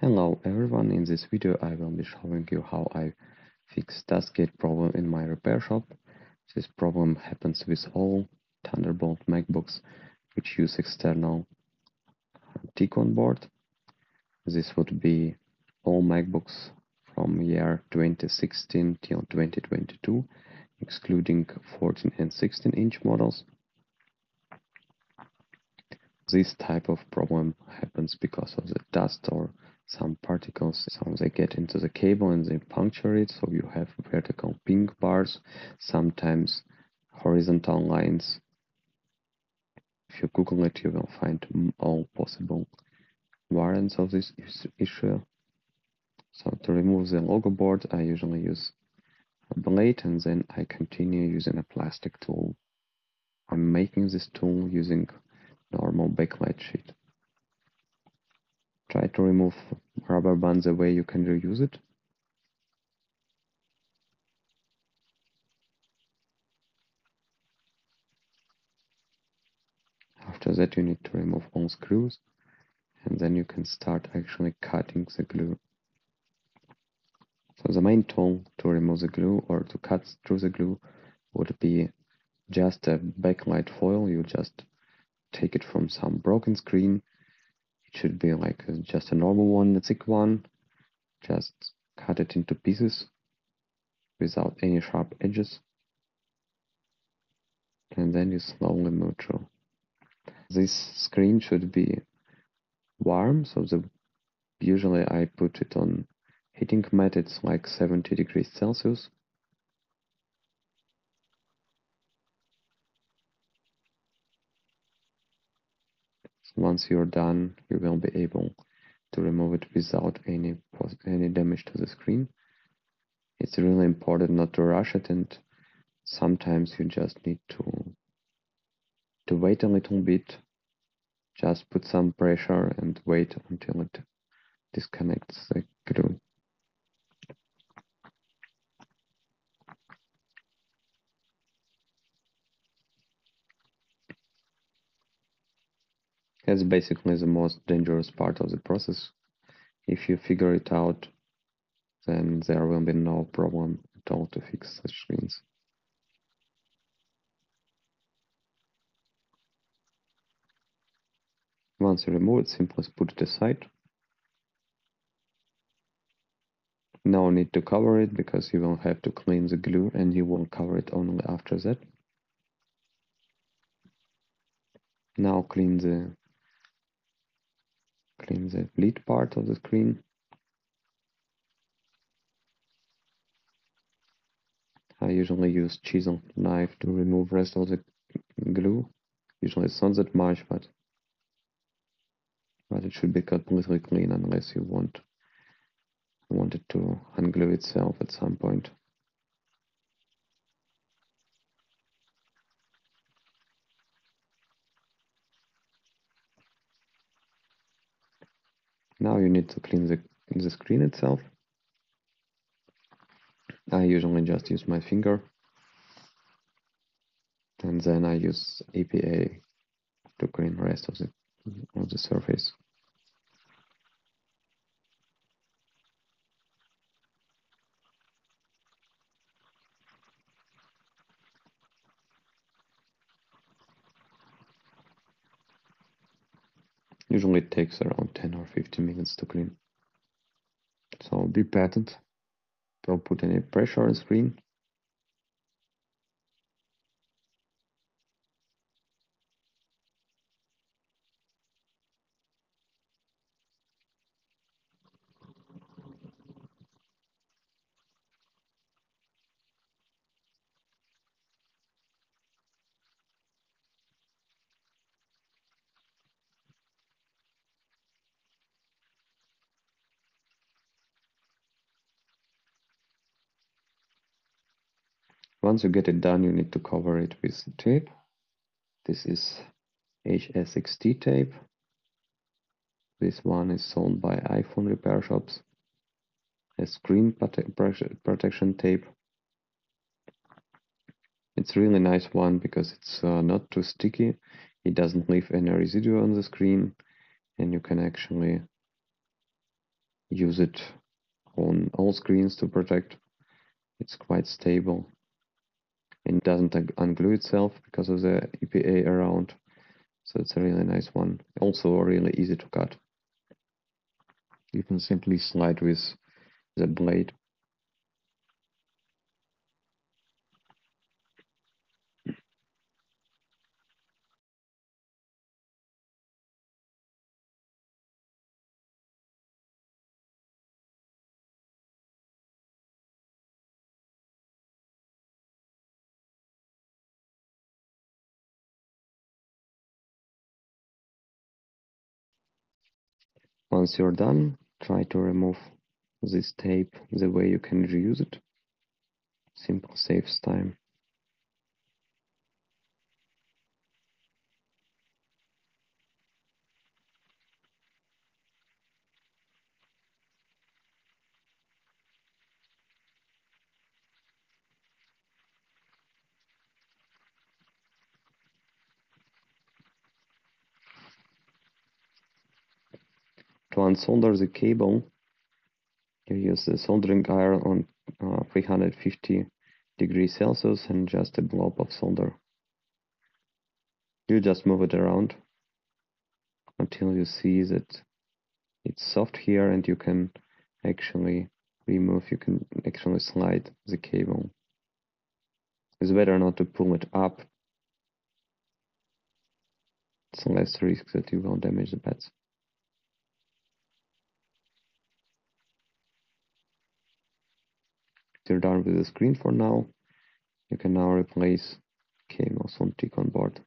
Hello everyone, in this video I will be showing you how I fix dustgate problem in my repair shop. This problem happens with all Thunderbolt MacBooks which use external T-con board. This would be all MacBooks from year 2016 till 2022, excluding 14 and 16 inch models. This type of problem happens because of the dust or some particles, so they get into the cable and they puncture it, so you have vertical ping bars, sometimes horizontal lines. If you Google it, you will find all possible variants of this issue. So to remove the logo board, I usually use a blade and then I continue using a plastic tool. I'm making this tool using normal backlight sheet. Try to remove rubber band the way you can reuse it. After that you need to remove all screws and then you can start actually cutting the glue. So the main tool to remove the glue or to cut through the glue would be just a backlight foil. You just take it from some broken screen. It should be like just a normal one, a thick one. Just cut it into pieces without any sharp edges. And then you slowly move through. This screen should be warm, so usually I put it on heating mat. It's like 70 degrees Celsius. Once you're done, you will be able to remove it without any damage to the screen. It's really important not to rush it, and sometimes you just need to wait a little bit. Just put some pressure and wait until it disconnects the glue. That's basically the most dangerous part of the process. If you figure it out, then there will be no problem at all to fix such screens. Once you remove it, simply put it aside. No need to cover it because you will have to clean the glue and you will cover it only after that. Now clean the bleed part of the screen. I usually use chisel knife to remove rest of the glue. Usually it's not that much, but it should be completely clean unless you want it to unglue itself at some point. Now you need to clean the screen itself. I usually just use my finger and then I use IPA to clean the rest of the surface. Usually it takes around 10 or 15 minutes to clean. So be patient. Don't put any pressure on the screen. Once you get it done, you need to cover it with tape. This is HSXT tape. This one is sold by iPhone repair shops. A screen protection tape. It's a really nice one because it's not too sticky. It doesn't leave any residue on the screen and you can actually use it on all screens to protect. It's quite stable and doesn't unglue itself because of the IPA around. So it's a really nice one. Also really easy to cut. You can simply slide with the blade. Once you're done, try to remove this tape the way you can reuse it. Simple saves time. To unsolder the cable, you use the soldering iron on 350 degrees Celsius and just a blob of solder. You just move it around until you see that it's soft here and you can actually remove, you can actually slide the cable. It's better not to pull it up. It's less risk that you will damage the pads. You're done with the screen for now. You can now replace KMOs on T-con board.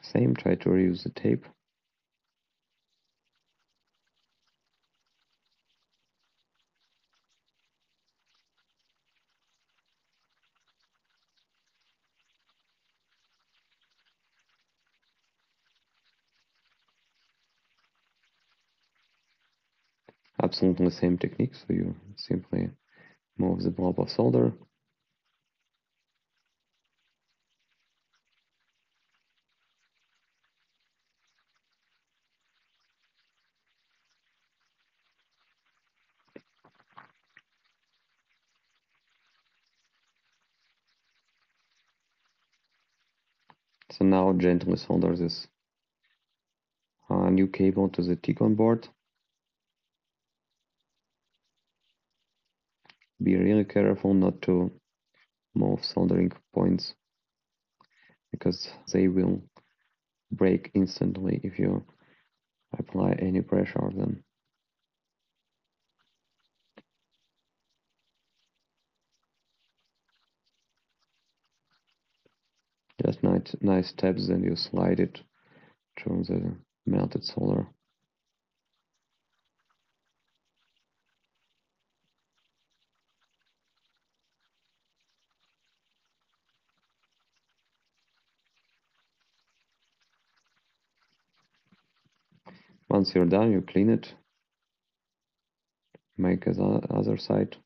Same, try to reuse the tape. Absolutely the same technique, so you simply move the blob of solder. So now gently solder this new cable to the T-con board. Be really careful not to move soldering points because they will break instantly if you apply any pressure on them. Just nice steps, then you slide it through the melted solder. Once you're done, you clean it, make the other side.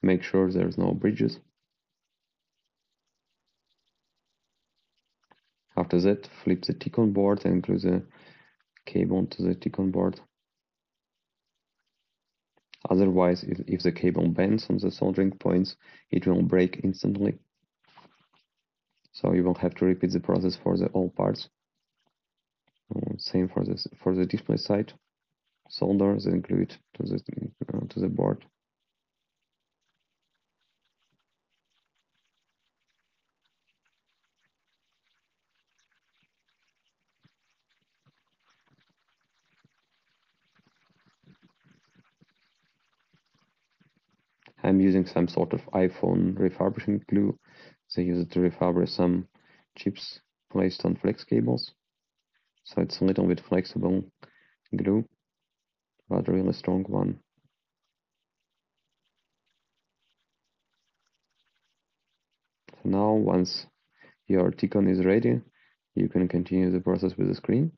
Make sure there's no bridges. After that, flip the T-con board and glue the cable to the T-con board. Otherwise, if the cable bends on the soldering points, it will break instantly. So you will have to repeat the process for the all parts. Same for this, for the display side. Solder, then glue it to the board. I'm using some sort of iPhone refurbishing glue. They use it to refurbish some chips placed on flex cables. So it's a little bit flexible glue, but really strong one. So now, once your T-con is ready, you can continue the process with the screen.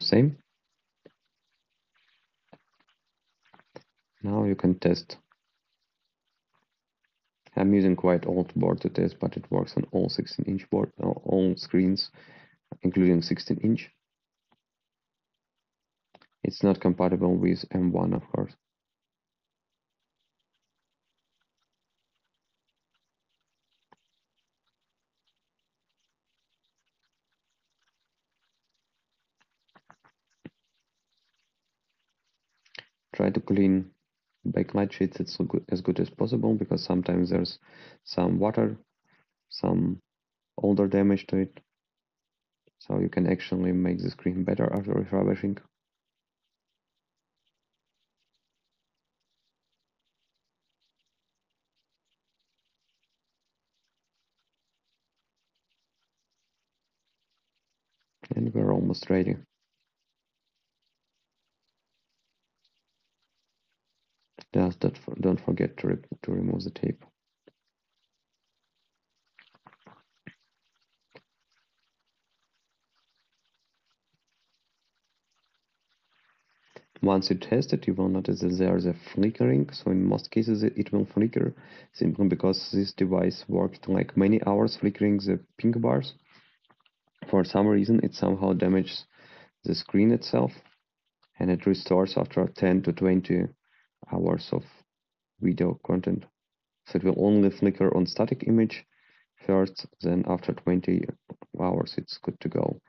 Same. Now you can test. I'm using quite old board to test, but it works on all 16-inch board, all screens, including 16-inch. It's not compatible with M1, of course. Try to clean backlight sheets as good as possible, because sometimes there's some water, some older damage to it. So you can actually make the screen better after refurbishing. And we're almost ready. Just don't forget to remove the tape. Once you test it, you will notice that there is a flickering. So in most cases, it will flicker simply because this device worked like many hours flickering the pink bars. For some reason, it somehow damages the screen itself, and it restores after 10 to 20 hours of video content. So it will only flicker on static image first, then after 20 hours it's good to go.